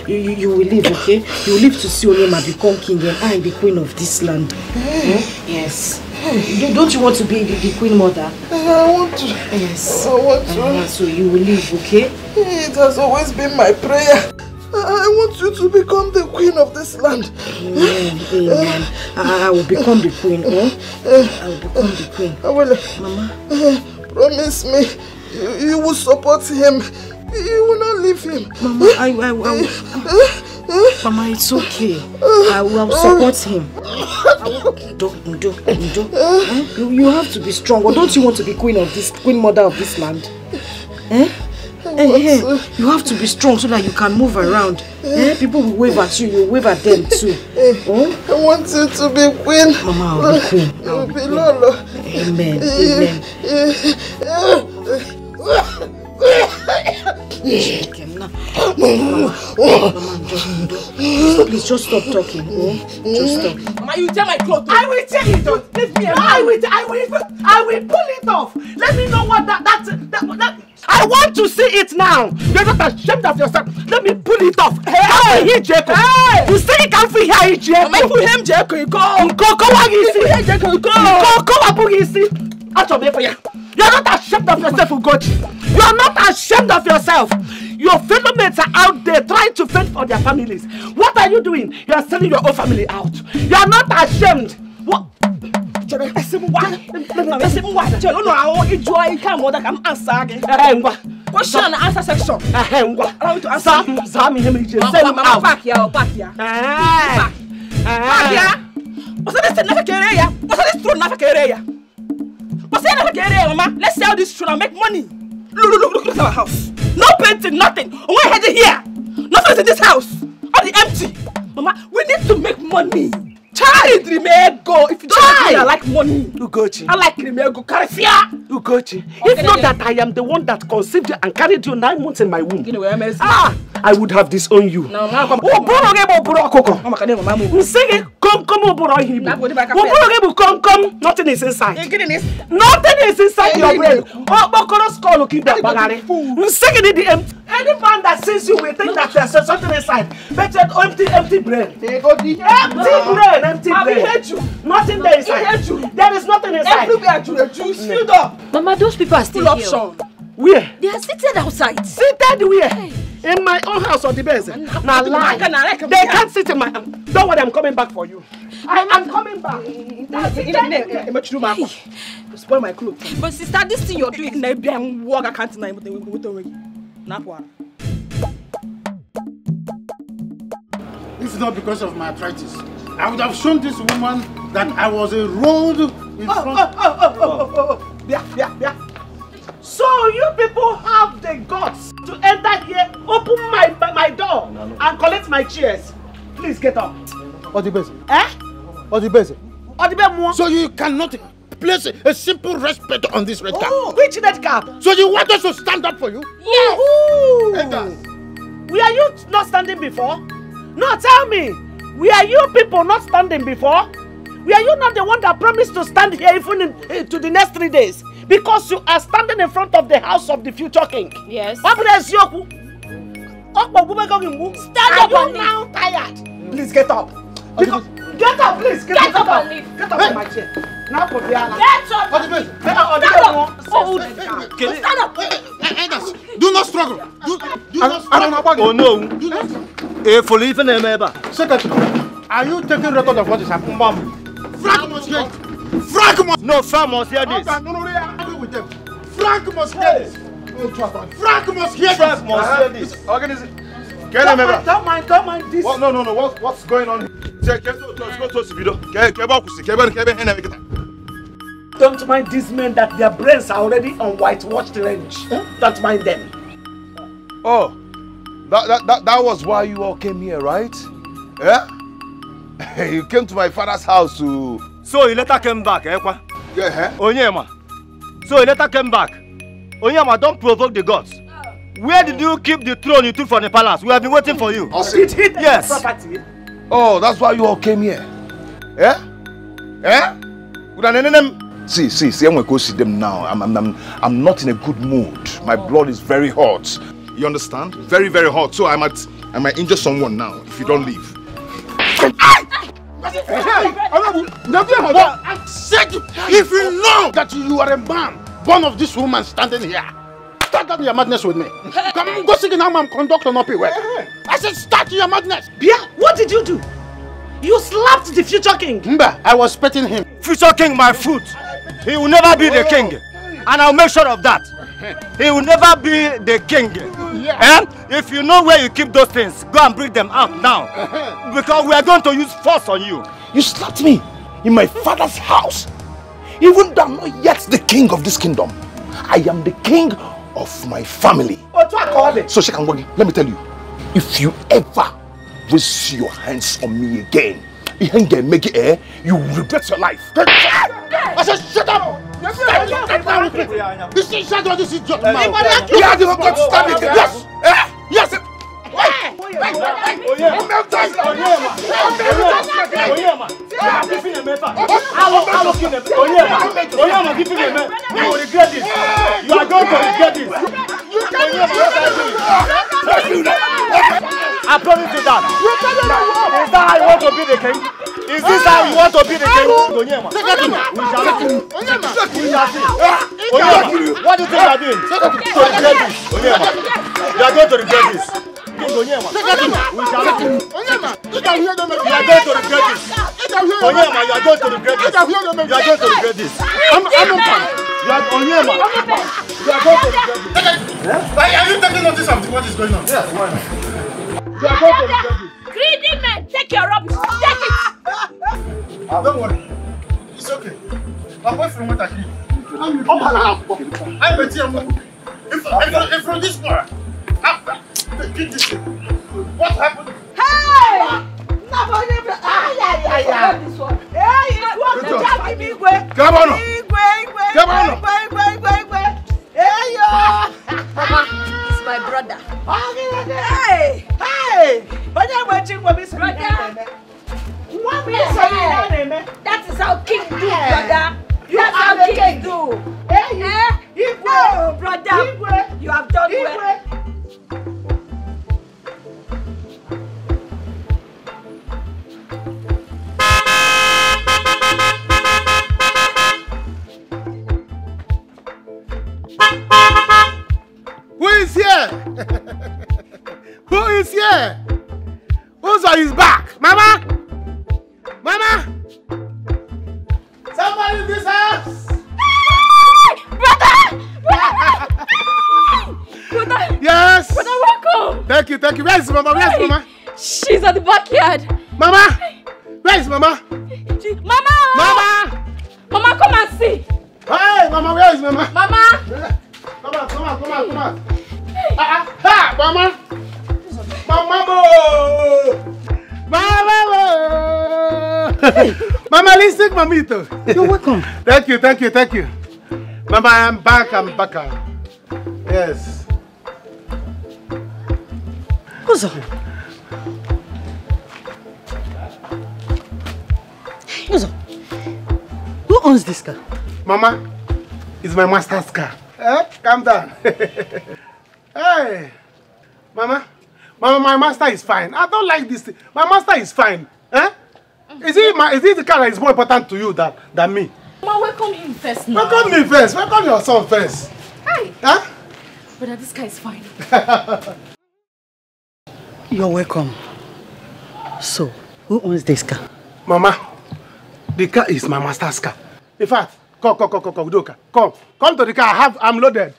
You will leave, okay? You will leave to see Onyema become king and I the queen of this land. Yes. Don't you want to be the queen mother? I want to. Yes. I want to. So you will leave, okay? It has always been my prayer. I want you to become the queen of this land. Amen. I will become the queen, I will become the queen. Mama. Promise me, you will support him. You will not leave him. Mama, I will. Mama, it's okay. I will support him. You have to be strong. Or don't you want to be queen mother of this land? Eh? I You have to be strong so that you can move around. People will wave at you, you wave at them too. I want you to be queen. Mama, I will be queen. I will be Lolo. Amen. Amen. Please just stop talking. Just stop. Mama, you tear my clothes. I will tear it off. Leave me alone. I will pull it off. Let me know what that. I want to see it now. You're not ashamed of yourself. Let me pull it off. Hey, Jacob. Hey, you say you can't feel here, Jacob. I feel him, Jacob. Go, you are not ashamed of yourself, Ugochi. You are not ashamed of yourself. Your fellow mates are out there trying to fend for their families. What are you doing? You are selling your own family out. You are not ashamed. What? Question and answer section. Allow me to answer. Let's sell this throne and make money. Look at our house. No painting, nothing. We're heading here. Nothing's in this house. All the empty. Mama, we need to make money. Child, Rimego, if you don't like me, I like money. Ugochi. I like Rimego, Karifia. Ugochi, if not that I am the one that conceived you and carried you 9 months in my womb, I would have disowned you. No, Mama, come. Nothing is inside. Nothing is inside your brain. Any man that sees you will think that there's something inside. But you have empty brain. Empty brain. Empty brain. Nothing there inside. There is nothing inside. Everywhere up. Mama, those people are still here. Where? They are seated outside. Seated where? Hey. In my own house, Adibeze. Now lie. They can't sit in my. Don't worry, I'm coming back for you. I'm coming back. Spoil my clothes. But sister, this thing you're doing, maybe I'm walk. I can't deny. If not because of my arthritis, I would have shown this woman that I was a road in front. Yeah. So you people have the guts to enter here, open my door, and collect my chairs. Please get up. Adibeze. Eh? Adibeze. Adibeze. So you cannot place a simple respect on this red cap. Oh, which red cap? So you want us to stand up for you? Yes. Were you not standing before? No, tell me. Were you people not standing before? Were you not the one that promised to stand here even to the next 3 days? Because you are standing in front of the house of the future king. Yes. Stand up and now tired. Please get up. Get up, please. Get up and leave. Get up on my chair. Now, for the other. Get up. Stand up. Do not struggle. Do not struggle. Oh no. Do not struggle. Secretary, are you taking record of what is happening? Frank must get it. Frank must hear this. Frank must hear this. Frank must hear this. Frank must hear this. Don't mind this. No. What's going on here? Don't mind these men that their brains are already on whitewashed range. Don't mind them. Oh, that was why you all came here, right? Yeah? You came to my father's house to... So he later came back, eh? Yeah. Onyema. So he later came back. Onyema, don't provoke the gods. Where did you keep the throne you took from the palace? We have been waiting for you. Yes. Oh, that's why you all came here. Eh? See, I'm going to go see them now. I'm not in a good mood. My blood is very hot. You understand? Very, very hot. So I might injure someone now if you don't leave. I'm sick. If you know that you are a man born of this woman standing here, start up your madness with me. Come on, go see now, I'm conducting up here. I said, start your madness. Bia, what did you do? You slapped the future king. Mba, I was petting him. Future king, my foot. He will never be the king. And I'll make sure of that. He will never be the king. Yeah. And if you know where you keep those things, go and bring them out now. Because we are going to use force on you. You slapped me in my father's house. Even though I'm not yet the king of this kingdom, I am the king of my family. So she can go. Let me tell you, if you ever raise your hands on me again, you will regret your life. I said, shut up! This is shadow, this is job. You have got to stab it. Yes! Yes! You will regret this. You are going to regret this. I promise you that. Is that how you want to be the king? Is this how you want to be the king? Onyema. Onyema. What do you think you are doing? To regret this. Onyema. You are going to regret this. We shall not. You are going to regret this. Onyema, you are going to regret this. You are going to regret this. Onyema, you are going to regret this. Are you taking notice of what is going on? Yes, why? You are going to regret this. Greedy men, take your rubbish. Take it. Don't worry. It's okay. My boyfriend won't agree. I'm a team. If from this war, what happened? Hey! It's my brother. Hey! Hey! That is how king do, brother. You are how king do. Oh, brother, you have done well. Who is here? Who is here? Uzo is back. Mama! Mama! Somebody in this house! Hey! Brother! Brother! Brother! Yes! Brother, welcome! Thank you, thank you. Where is Mama? Where is Mama? She's at the backyard. Mama! Where is Mama? Mama! Mama! Mama, come and see! Hey, Mama, where is Mama? Mama! Come on. Mama! Mama! Mama, listen, Mamito. You're welcome. Thank you. Mama, I'm back. Yes. Who's on? Who owns this car? Mama, it's my master's car. Calm down. Hey, Mama, my master is fine. I don't like this thing. My master is fine. Is it the car that is more important to you than me? Mama, welcome him first now. Welcome me first. Welcome your son first. Hi. Brother, this guy is fine. You're welcome. So, who owns this car? Mama, the car is my master's car. In fact, Come, Udoka. Come to the car. I'm loaded.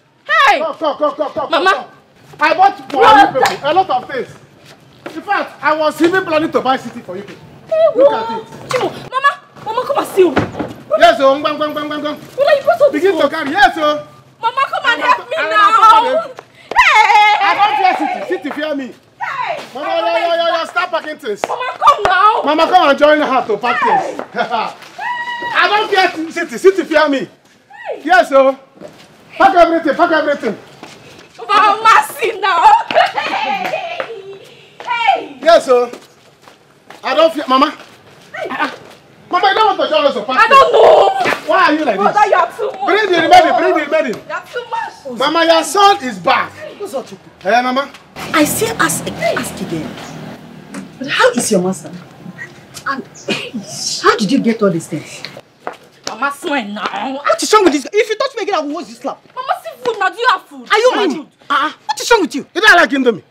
Hey! Come. Mama! I bought for you people a lot of things. In fact, I was even planning to buy city for you people. Hey, look at it. Chimu, Mama, come and see you. Yes, oh, bang. What are you supposed to begin to carry? Yes, oh. Mama, come and help me now. Hey! I don't fear city. City fear me. Hey! Mama, yo, start packing things. Mama, come now. Mama, come and join her to pack things. I don't care, city fear me. Hey. Yes, sir. Pack everything. Wow, mercy now. Hey. Yes, sir. I don't fear, Mama. Hey. Mama, you don't want to join us to pack. I don't know. Why are you like this? Brother, you are too much. Bring the remedy. You are too much. Mama, your son is back. Hey, Mama. I still ask again. But how is your master? And how did you get all these things? Mama, swear now. What is wrong with this? If you touch me again, I will wash you slap. Mama, see food now. Do you have food? Are you mad? What is wrong with you? You don't like Indomie.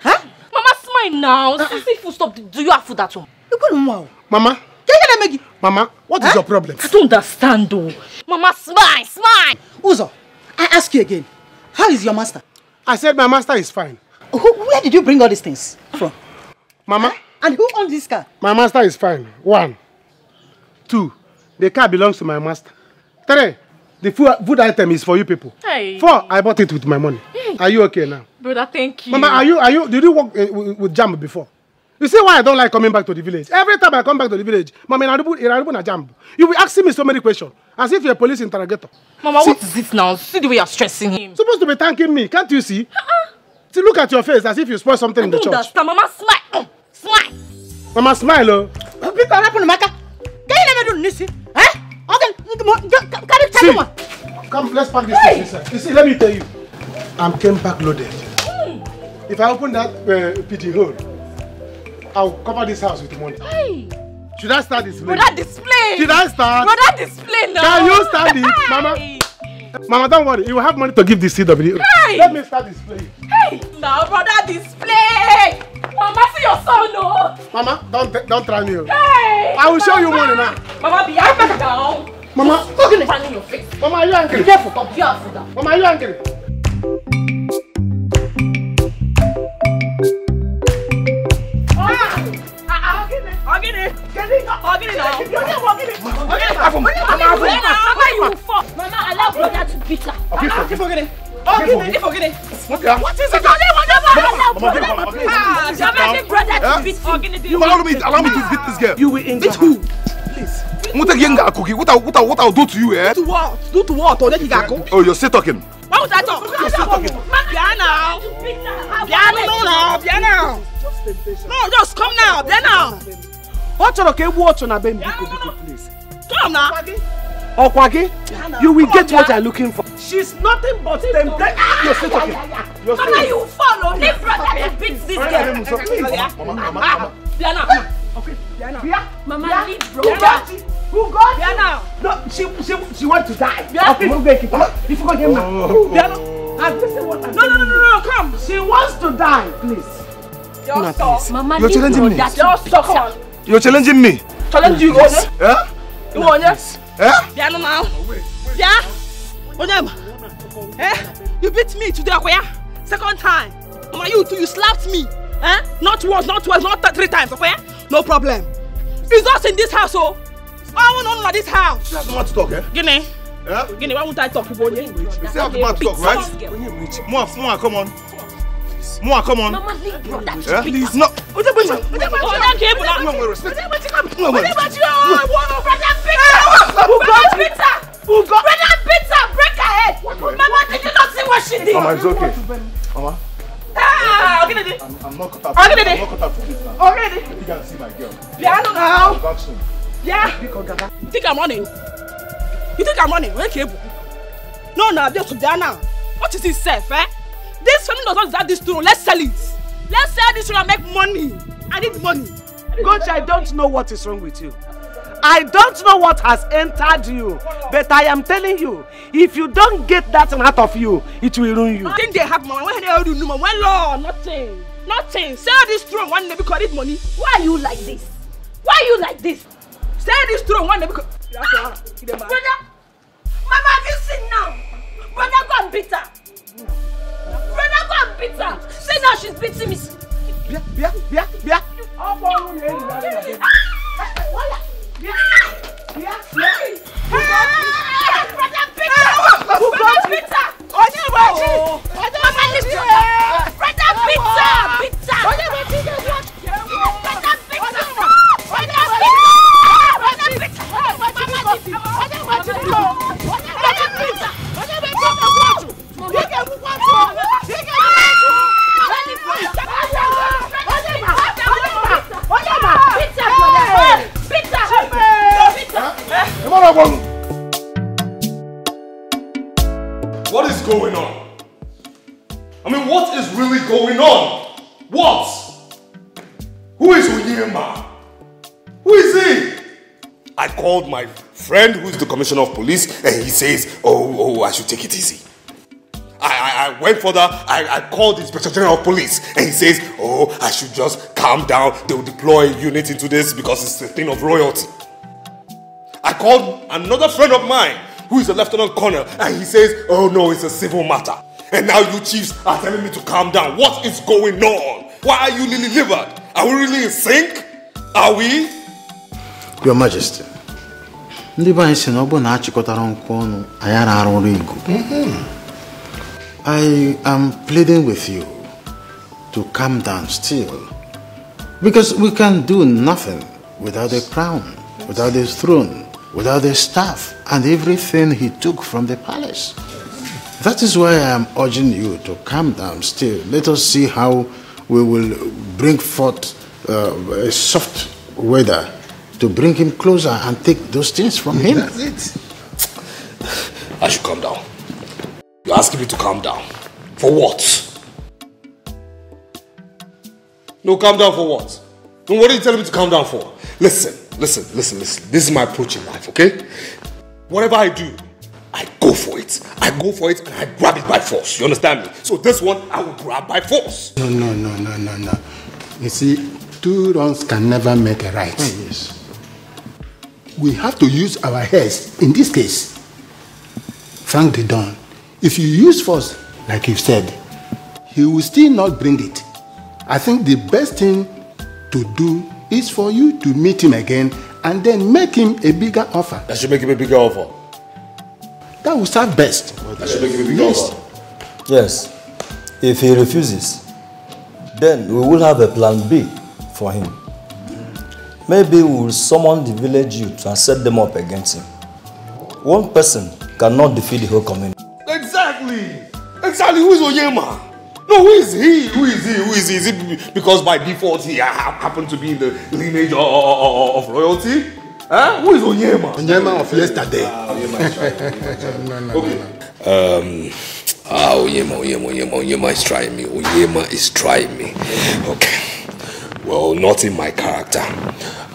Huh? Mama, swear now. See food, stop. Do you have food at home? You couldn't wow. Mama. Mama, what is your problem? I don't understand though. Mama, smile. Uzo, I ask you again. How is your master? I said my master is fine. Where did you bring all these things from? Mama? And who owns this car? My master is fine. 1. 2. The car belongs to my master. 3. The food item is for you people. Hey. Four, I bought it with my money. Hey. Are you okay now? Brother, thank you. Mama, did you work with jam before? You see why I don't like coming back to the village? Every time I come back to the village, Mama, you will ask me so many questions. As if you're a police interrogator. Mama, see, what is it now? See the way you're stressing him. Supposed to be thanking me, can't you see? See, look at your face as if you spoil something in the church. Understand. Mama, smile. Oh, smile. Mama, smile. People are up on the market. Can you never do this? Eh? Come, let's pack this thing. You see, let me tell you. I came back loaded. Mm. If I open that pigeonhole, I'll cover this house with money. Hey. Should I start this? Brother, display. Should I start? Brother, display now. Can you start it, Mama? Mama, don't worry. You will have money to give this CW. Hey. Let me start displaying. Hey, now, brother, display. Mama, see your son, no. Mama, don't try me. Hey. I will show you money now. Mama, be angry now. Mama, look in your face. Mama, are you angry? Be careful. Be careful. Mama, are you angry? Mama, allow brother to beat her. What is it? Allow me to beat this girl. You will injure her. Please. What I'll do to you, eh? To what? Do to what? Oh, you're still talking. Why would I talk? You're still talking. Piano! No, just come now. Piano! Watch on a baby, please. Come now. Oh, Kwagi, you will get what I'm looking for. She's nothing but them. You're still talking. Mama, you follow. Leave brother to beat this girl. Piano. Okay, Diana. Mama, leave, bro. Who got Diana? No, she wants to die. Okay, we'll make it. You forgot him now. Diana, no, come. She wants to die, please. Just stop. Mama, you're challenging me. Just stop. You're challenging me. Challenge you, Onyema. Yeah? You Onyema. Yeah? Diana now. Yeah? Onyema. Eh? You beat me today, Akoya. Second time. Mama, you slapped me. Eh? Not once, not three times, okay? No problem. It's us in this house, oh. I want on this house. She has the man to talk, eh? Guinea. Yeah? Guinea, why won't I talk to you? You still have the man to talk, right? Moa, come on. Moa, come on. Mama, leave, bro. Yeah? Please, no. Who got pizza? Break her head. Mama, did you not see what she did? Mama, it's okay. Mama. I'm not cut out. I'm not cut out. You can see my girl. Piano now. Yeah. You think I'm running? Okay. No, just Diana. What is this self, eh? This family does not deserve this throne. Let's sell it. Let's sell this throne and make money. I need money. Coach, I don't know what is wrong with you. I don't know what has entered you, but I am telling you, if you don't get that out of you, it will ruin you. I think they have money. When they do money, well, Lord, nothing. Sell this throne one day because I need money. Why are you like this? Sell this throne one day because. Brother, Mama, have you seen now? Brother, go and beat her. Say now she's beating me. Bia. What is going on? I mean, what is really going on? What? Who is Onyema? Who is he? I called my friend who is the commissioner of police and he says, oh, I should take it easy. I went further, I called the Inspector General of Police and he says, oh, I should just calm down. They will deploy a unit into this because it's a thing of royalty. I called another friend of mine who is a lieutenant colonel and he says, oh no, it's a civil matter. And now you chiefs are telling me to calm down. What is going on? Why are you lily-livered? Are we really in sync? Are we? Your Majesty, I am pleading with you to calm down still. Because we can do nothing without a crown, without a throne, without a staff, and everything he took from the palace. That is why I am urging you to calm down still. Let us see how we will bring forth a soft weather to bring him closer and take those things from him. That's it. I should calm down. You're asking me to calm down. For what? No, calm down for what? No, what are you telling me to calm down for? Listen. This is my approach in life, okay? Whatever I do, I go for it. I go for it and I grab it by force. You understand me? So this one, I will grab by force. No. You see, two wrongs can never make a right. Oh, yes. We have to use our heads. In this case, Frank the Don, if you use force, like you said, he will still not bring it. I think the best thing to do is for you to meet him again and then make him a bigger offer. I should make him a bigger offer. That will serve best. I should make him a bigger offer. Yes. If he refuses, then we will have a plan B for him. Maybe we will summon the village youth and set them up against him. One person cannot defeat the whole community. Exactly! Exactly! Who is Onyema? No, who is he? Who is he? Is it because by default he happened to be in the lineage of royalty? Huh? Who is Onyema? Onyema of yesterday. Onyema is trying me. Okay. Well, not in my character.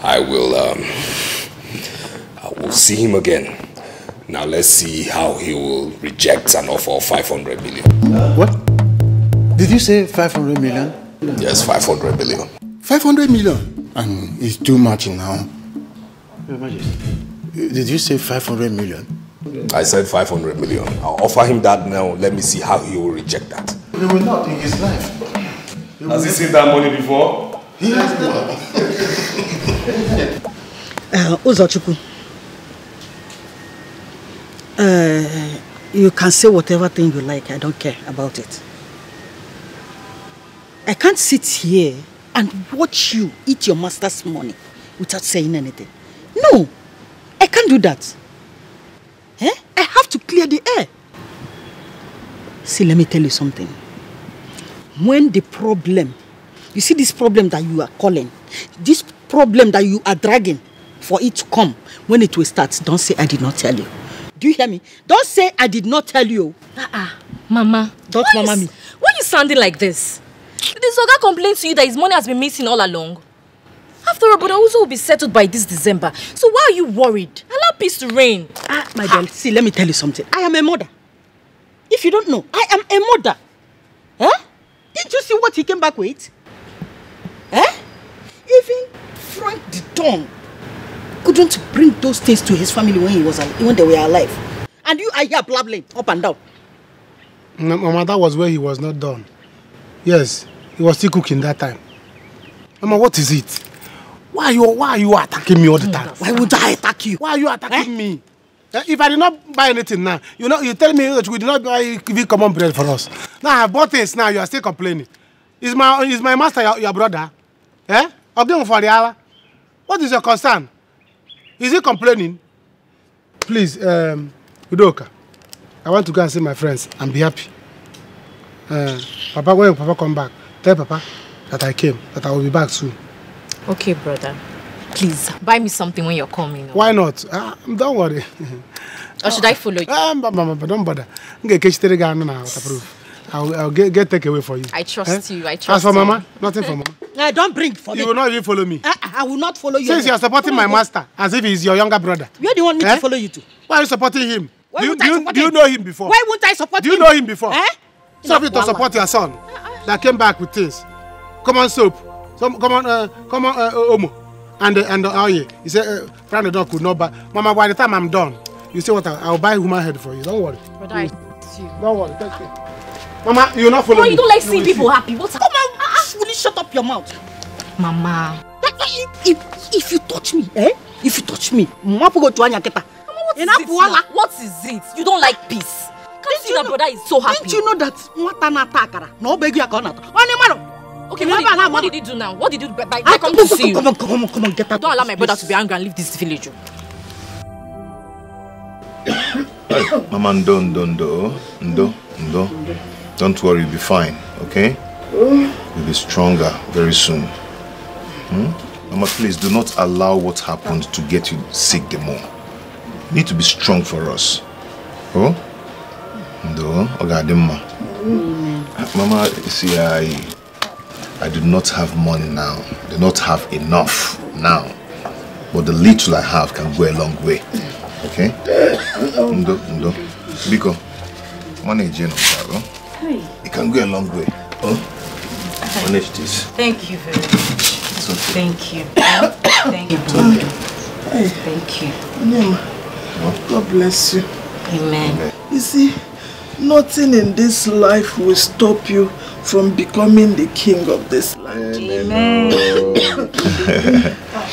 I will see him again. Now let's see how he will reject an offer of 500 million. What? Did you say 500 million? Yes, 500 million. 500 million? And it's too much now. Your Majesty. Did you say 500 million? I said 500 million. I'll offer him that now. Let me see how he will reject that. He will not in his life. Has he seen that money before? He has not. Uzachuku. You can say whatever thing you like. I don't care about it. I can't sit here and watch you eat your master's money without saying anything. No, I can't do that. Eh? I have to clear the air. See, let me tell you something. When the problem, you see this problem that you are calling, this problem that you are dragging for it to come, when it will start, don't say I did not tell you. Do you hear me? Don't say I did not tell you. Mama. Don't mama me. Why are you sounding like this? The Zoga complains to you that his money has been missing all along. After all, Buddha also will be settled by this December. So why are you worried? Allow peace to reign. My girl, see, let me tell you something. I am a mother. If you don't know, I am a mother. Huh? Didn't you see what he came back with? Huh? Even Frank the Don couldn't bring those things to his family when they were alive. And you are here blabbling up and down. No, Mama, that was where he was not done. Yes, he was still cooking that time. Mama, what is it? Why are you attacking me all the time? Why would I attack you? Why are you attacking me? If I did not buy anything now, you tell me that you did not buy even common bread for us. Now I have bought things now, you are still complaining. Is my master your brother? Eh? What is your concern? Is he complaining? Please, Udoka, I want to go and see my friends and be happy. Papa, when Papa come back, tell Papa that I came, that I will be back soon. Okay, brother. Please, buy me something when you're coming. Why not? Don't worry. Or should I follow you? But don't bother. I'll get takeaway for you. I trust you. I trust you. As for Mama, nothing for Mama. Don't bring for me. You will not even follow me. I will not follow you. Since you are supporting my master as if he's your younger brother. Where do you want me to follow you to? Why are you supporting him? Do you know him before? Why won't I support him? Do you know him before? Stop it to support your son that came back with things. Come on, soap. Omo. And oh yeah, you say, Frank the Don could not buy. Mama, by the time I'm done, you say what? I'll buy human head for you. Don't worry. Brother, I see you. Don't worry. That's it. Mama, you're not following me. You don't like seeing people happy. What's up? Come on, will you shut up your mouth? Mama. If you touch me, If you touch me, what is it? You don't like peace. Can't see that brother is so happy. Didn't you know that? Okay, what did he do now? What did he do? I come to see you. Come on, get out. Don't allow my brother to be angry and leave this village. Mama, don't worry, you'll be fine, okay? You'll be stronger very soon. Mama, please do not allow what happened to get you sick the more. You need to be strong for us. Oh? Mama, see, I do not have money now. Do not have enough now. But the little I have can go a long way. Okay? Biko, manage it can go a long way. Oh? Manage this. Thank you very much. Okay. Thank you. Thank you. Okay. Thank you. God bless you. Amen. You see, nothing in this life will stop you from becoming the king of this land. Amen.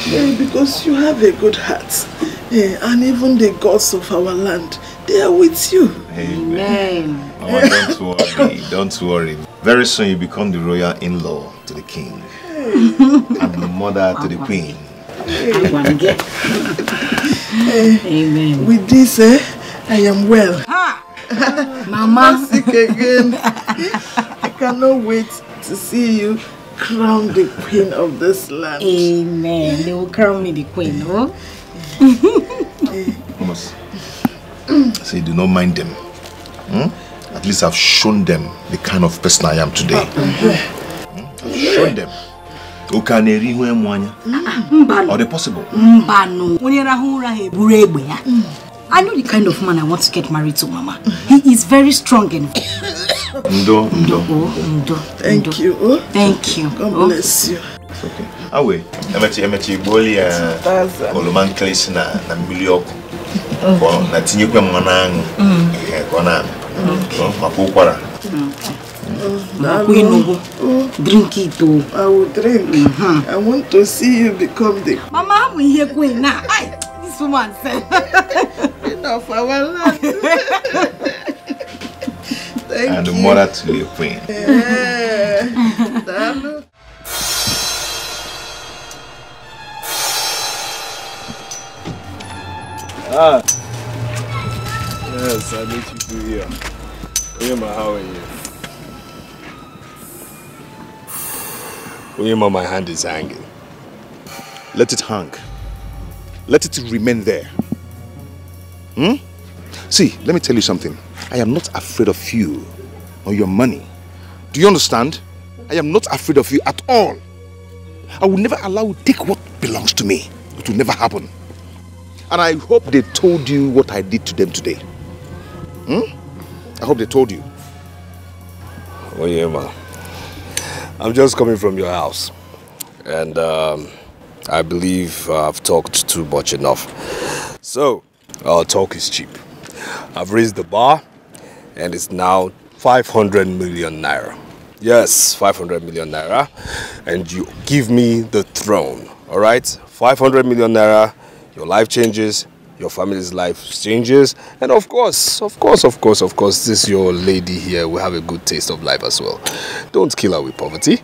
Yeah, because you have a good heart. Yeah, and even the gods of our land, they are with you. Amen. Mama, don't worry. Don't worry. Very soon you become the royal in-law to the king. And the mother to the queen. Amen. With this, I am well. Mama, sick again. I cannot wait to see you crown the queen of this land. Amen. They will crown me the queen, no? Thomas, say, do not mind them. At least I've shown them the kind of person I am today. I've shown them. Are they possible? I know the kind of man I want to get married to, Mama. He is very strong and thank you. Thank you. God bless you. It's okay. Awe, emeti boli oluman klesi na milioku. Ko na tinyekwe mwanangu. Ko na. Mapokwara. Drink it too. I will drink. I want to see you become the Mama, we here queen now. This woman said enough our land. Thank and you. And mother to the queen. Yeah. Yes, I need you to here. Onyema, how are you? Onyema, my hand is hanging. Let it hang. Let it remain there. See, let me tell you something. I am not afraid of you or your money. Do you understand? I am not afraid of you at all. I will never allow you to take what belongs to me. It will never happen. And I hope they told you what I did to them today. I hope they told you. Onyema. I'm just coming from your house, and I believe I've talked too much enough. So, our talk is cheap. I've raised the bar, and it's now 500 million naira. Yes, 500 million naira, and you give me the throne, all right? 500 million naira, your life changes, your family's life changes, and of course, this your lady here will have a good taste of life as well. Don't kill her with poverty.